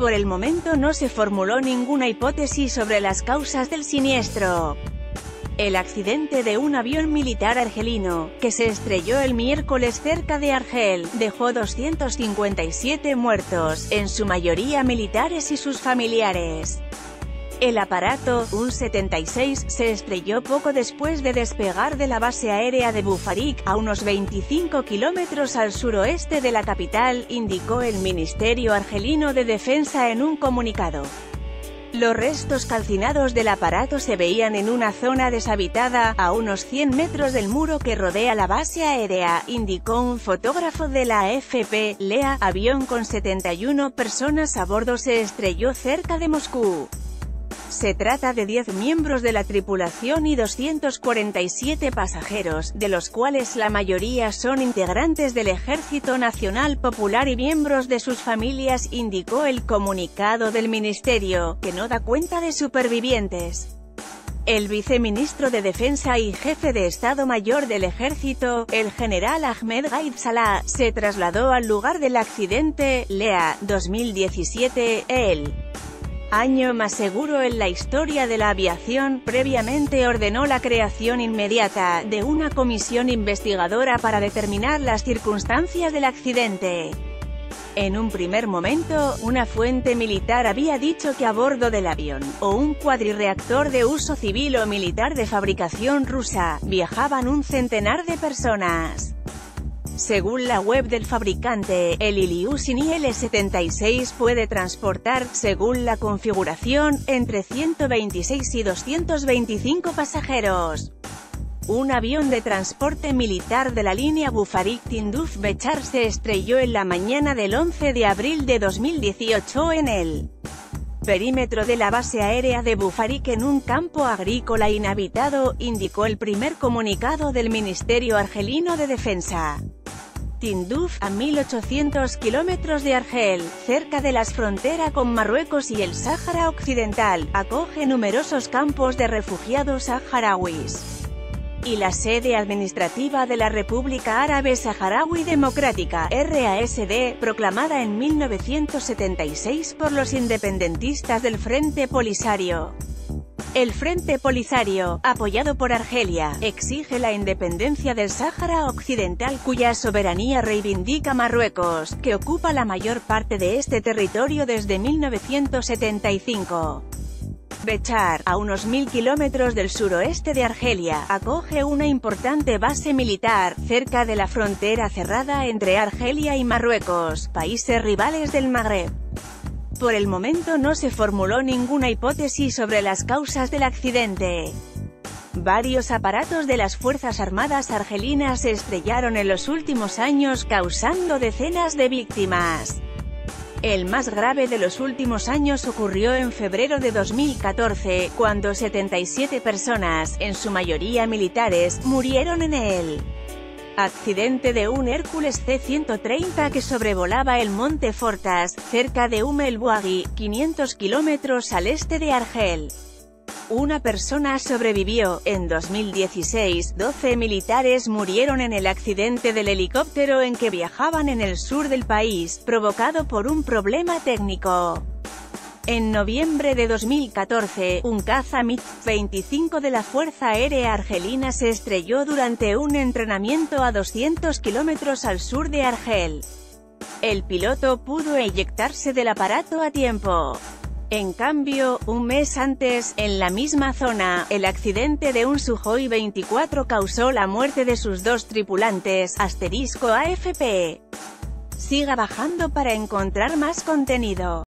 por el momento no se formuló ninguna hipótesis sobre las causas del siniestro. El accidente de un avión militar argelino, que se estrelló el miércoles cerca de Argel, dejó 257 muertos, en su mayoría militares y sus familiares. El aparato, un 76, se estrelló poco después de despegar de la base aérea de Bufarik, a unos 25 kilómetros al suroeste de la capital, indicó el Ministerio Argelino de Defensa en un comunicado. Los restos calcinados del aparato se veían en una zona deshabitada, a unos 100 metros del muro que rodea la base aérea, indicó un fotógrafo de la AFP. Lea, avión con 71 personas a bordo se estrelló cerca de Moscú. Se trata de 10 miembros de la tripulación y 247 pasajeros, de los cuales la mayoría son integrantes del Ejército Nacional Popular y miembros de sus familias, indicó el comunicado del ministerio, que no da cuenta de supervivientes. El viceministro de Defensa y jefe de Estado Mayor del Ejército, el general Ahmed Gaid Salah, se trasladó al lugar del accidente. Lea, 2017, el año más seguro en la historia de la aviación. Previamente ordenó la creación inmediata de una comisión investigadora para determinar las circunstancias del accidente. En un primer momento, una fuente militar había dicho que a bordo del avión, o un cuadrirreactor de uso civil o militar de fabricación rusa, viajaban un centenar de personas. Según la web del fabricante, el Iliusin IL-76 puede transportar, según la configuración, entre 126 y 225 pasajeros. Un avión de transporte militar de la línea Bufarik-Tinduf Bechar se estrelló en la mañana del 11 de abril de 2018 en el perímetro de la base aérea de Bufarik en un campo agrícola inhabitado, indicó el primer comunicado del Ministerio Argelino de Defensa. Tinduf, a 1.800 kilómetros de Argel, cerca de la frontera con Marruecos y el Sáhara Occidental, acoge numerosos campos de refugiados saharauis y la sede administrativa de la República Árabe Saharaui Democrática, RASD, proclamada en 1976 por los independentistas del Frente Polisario. El Frente Polisario, apoyado por Argelia, exige la independencia del Sáhara Occidental, cuya soberanía reivindica Marruecos, que ocupa la mayor parte de este territorio desde 1975. Bechar, a unos 1.000 kilómetros del suroeste de Argelia, acoge una importante base militar, cerca de la frontera cerrada entre Argelia y Marruecos, países rivales del Magreb. Por el momento no se formuló ninguna hipótesis sobre las causas del accidente. Varios aparatos de las Fuerzas Armadas argelinas se estrellaron en los últimos años, causando decenas de víctimas. El más grave de los últimos años ocurrió en febrero de 2014, cuando 77 personas, en su mayoría militares, murieron en él. Accidente de un Hércules C-130 que sobrevolaba el Monte Fortas, cerca de Humelbuagui, 500 kilómetros al este de Argel. Una persona sobrevivió. En 2016, 12 militares murieron en el accidente del helicóptero en que viajaban en el sur del país, provocado por un problema técnico. En noviembre de 2014, un caza MiG-25 de la Fuerza Aérea Argelina se estrelló durante un entrenamiento a 200 kilómetros al sur de Argel. El piloto pudo eyectarse del aparato a tiempo. En cambio, un mes antes, en la misma zona, el accidente de un Suhoi-24 causó la muerte de sus dos tripulantes. *AFP. Siga bajando para encontrar más contenido.